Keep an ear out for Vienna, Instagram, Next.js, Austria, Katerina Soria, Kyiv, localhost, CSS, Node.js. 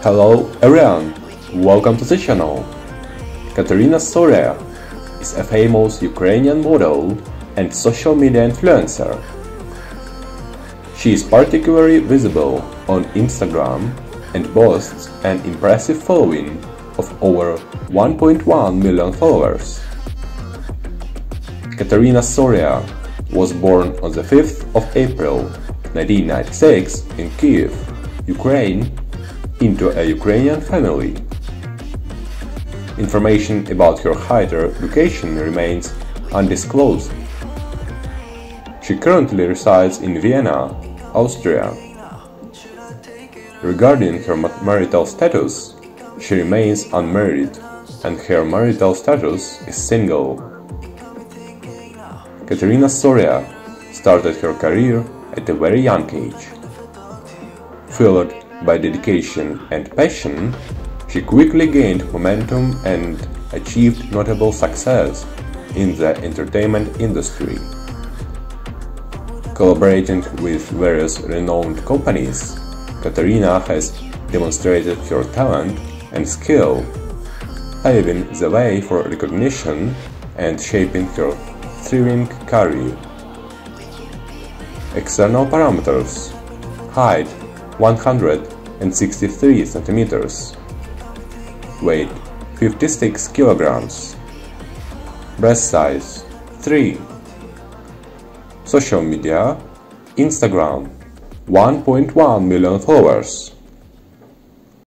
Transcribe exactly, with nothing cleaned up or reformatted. Hello everyone, welcome to the channel. Katerina Soria is a famous Ukrainian model and social media influencer. She is particularly visible on Instagram and boasts an impressive following of over one point one million followers. Katerina Soria was born on the fifth of April nineteen ninety-six in Kyiv, Ukraine, into a Ukrainian family. Information about her higher education remains undisclosed. She currently resides in Vienna, Austria. Regarding her marital status, she remains unmarried and her marital status is single. Katerina Soria started her career at a very young age. Followed by dedication and passion, she quickly gained momentum and achieved notable success in the entertainment industry. Collaborating with various renowned companies, Katerina has demonstrated her talent and skill, paving the way for recognition and shaping her thriving career. External parameters: height one hundred sixty-three centimeters, weight fifty-six kilograms, breast size three, social media, Instagram, one point one million followers.